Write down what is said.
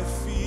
I feel.